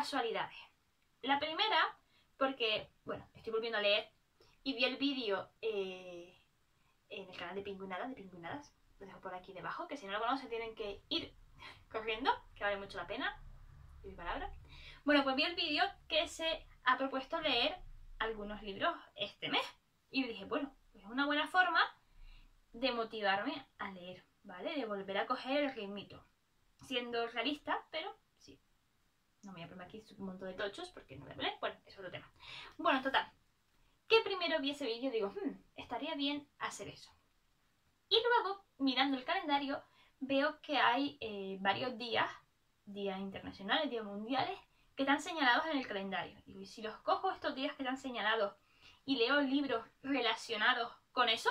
casualidades. La primera, porque, bueno, estoy volviendo a leer y vi el vídeo en el canal de Pingüinadas, lo dejo por aquí debajo, que si no lo conocen tienen que ir corriendo, que vale mucho la pena, y mi palabra. Bueno, pues vi el vídeo que se ha propuesto leer algunos libros este mes. Y dije, bueno, pues es una buena forma de motivarme a leer, ¿vale? De volver a coger el ritmito. Siendo realista, pero sí. No me voy a poner aquí un montón de tochos porque no me voy a poner. Bueno, es otro tema. Bueno, total. Que primero vi ese vídeo y digo, estaría bien hacer eso. Y luego, mirando el calendario, veo que hay varios días internacionales, días mundiales, que están señalados en el calendario. Y si los cojo estos días que están señalados y leo libros relacionados con eso,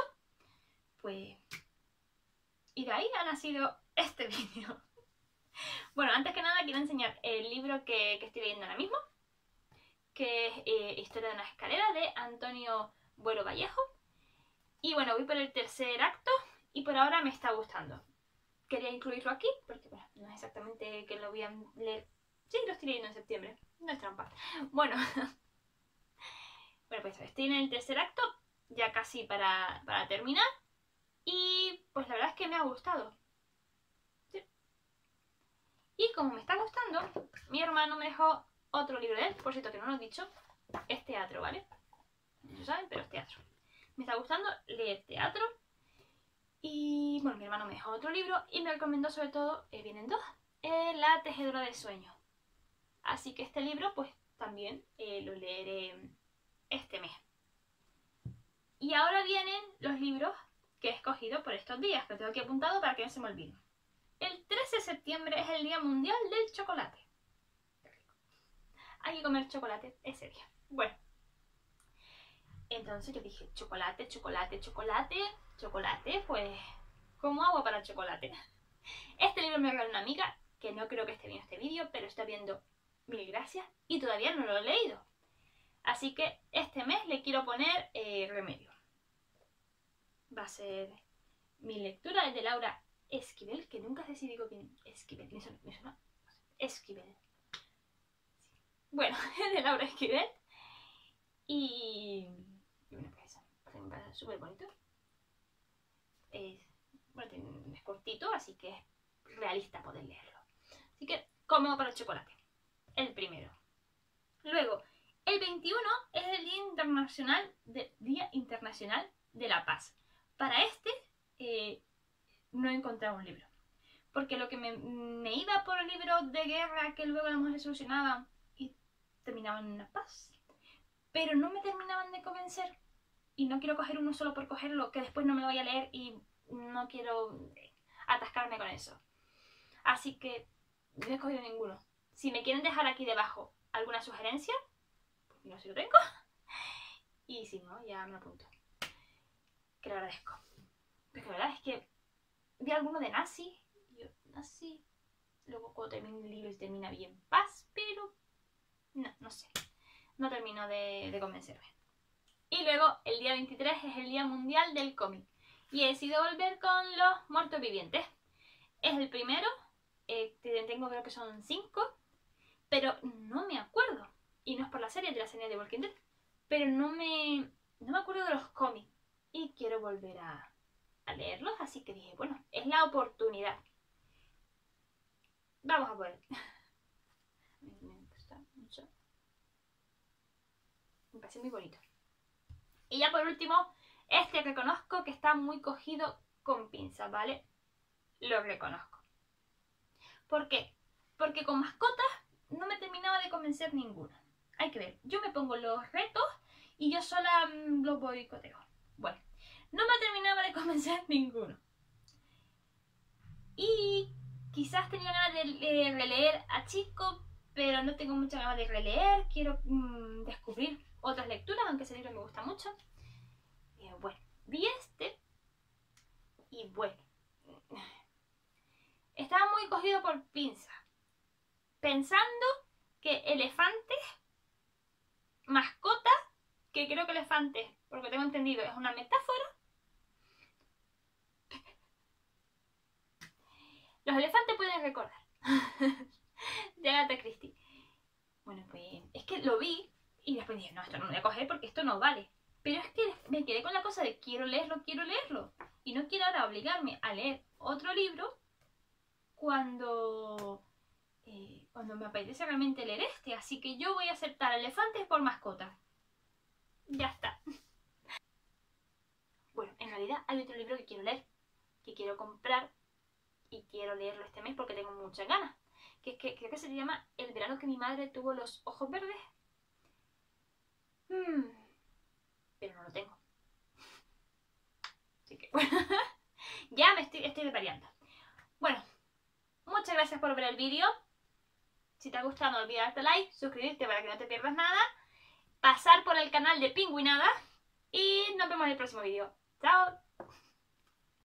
pues... Y de ahí ha nacido este vídeo. Bueno, antes que nada quiero enseñar el libro que estoy leyendo ahora mismo, que es Historia de una escalera, de Antonio Buero Vallejo. Y bueno, voy por el tercer acto y por ahora me está gustando. Quería incluirlo aquí porque, bueno, no es exactamente que lo voy a leer. Sí, lo estoy leyendo en septiembre, no es trampa. Bueno, bueno, pues estoy en el tercer acto, ya casi para terminar. Y pues la verdad es que me ha gustado. Y como me está gustando, mi hermano me dejó otro libro de él, por cierto que no lo he dicho, es teatro, ¿vale? No lo saben, pero es teatro. Me está gustando leer teatro y, bueno, mi hermano me dejó otro libro y me recomendó sobre todo, vienen dos, La Tejedora de Sueños. Así que este libro, pues también lo leeré este mes. Y ahora vienen los libros que he escogido por estos días, que tengo aquí apuntado para que no se me olviden. El 13 de septiembre es el Día Mundial del Chocolate. Qué rico. Hay que comer chocolate ese día. Bueno. Entonces yo dije, chocolate, pues como agua para chocolate. Este libro me regaló una amiga, que no creo que esté viendo este vídeo, pero está viendo, mil gracias, y todavía no lo he leído. Así que este mes le quiero poner remedio. Va a ser mi lectura, es de Laura Esquivel, que nunca sé si digo bien Esquivel, me suena Esquivel. Sí. Bueno, es de Laura Esquivel. Y bueno, pues me parece súper bonito. Bueno, es cortito, así que es realista poder leerlo. Así que, como para el chocolate. El primero. Luego, el 21 es el Día Internacional de la Paz. Para este... no he encontrado un libro. Porque lo que me iba por libros de guerra que luego las mujeres solucionaban y terminaban en una paz. Pero no me terminaban de convencer. Y no quiero coger uno solo por cogerlo, que después no me lo voy a leer y no quiero atascarme con eso. Así que no he cogido ninguno. Si me quieren dejar aquí debajo alguna sugerencia, pues no sé si lo tengo. Y si no, ya me lo apunto. Que lo agradezco. Porque la verdad es que vi alguno de nazi, luego cuando termino el libro y termina bien paz, pero no sé, no termino de convencerme. Y luego el día 23 es el Día Mundial del Cómic y he decidido volver con los muertos vivientes. Es el primero, tengo creo que son 5, pero no me acuerdo, y no es por la serie de The Walking Dead, pero no me acuerdo de los cómics y quiero volver a leerlos, así que dije, bueno, es la oportunidad. Vamos a ver. Me gusta mucho. Me parece muy bonito. Y ya por último, este reconozco que está muy cogido con pinzas, ¿vale? Lo reconozco. ¿Por qué? Porque con mascotas no me terminaba de convencer ninguna. Hay que ver, yo me pongo los retos y yo sola los boicoteo. Bueno. No me terminaba de convencer ninguno. Y quizás tenía ganas de releer a Chico, pero no tengo muchas ganas de releer. Quiero descubrir otras lecturas, aunque ese libro me gusta mucho. Y bueno, vi este. Y bueno, estaba muy cogido por pinzas. Pensando que elefantes, mascotas, que creo que elefantes, porque tengo entendido, es una metáfora. Los elefantes pueden recordar. De Agatha Christie. Bueno, pues es que lo vi y después dije, no, esto no lo voy a coger porque esto no vale. Pero es que me quedé con la cosa de quiero leerlo. Y no quiero ahora obligarme a leer otro libro cuando me apetece realmente leer este. Así que yo voy a aceptar elefantes por mascotas. Ya está. Bueno, en realidad hay otro libro que quiero leer, que quiero comprar y quiero leerlo este mes porque tengo muchas ganas. Que es que creo que se llama El verano que mi madre tuvo los ojos verdes. Pero no lo tengo. Así que bueno, ya me estoy preparando. Bueno, muchas gracias por ver el vídeo. Si te ha gustado, no olvides darte like, suscribirte para que no te pierdas nada, pasar por el canal de Pingüinadas y nos vemos en el próximo vídeo. ¡Chao!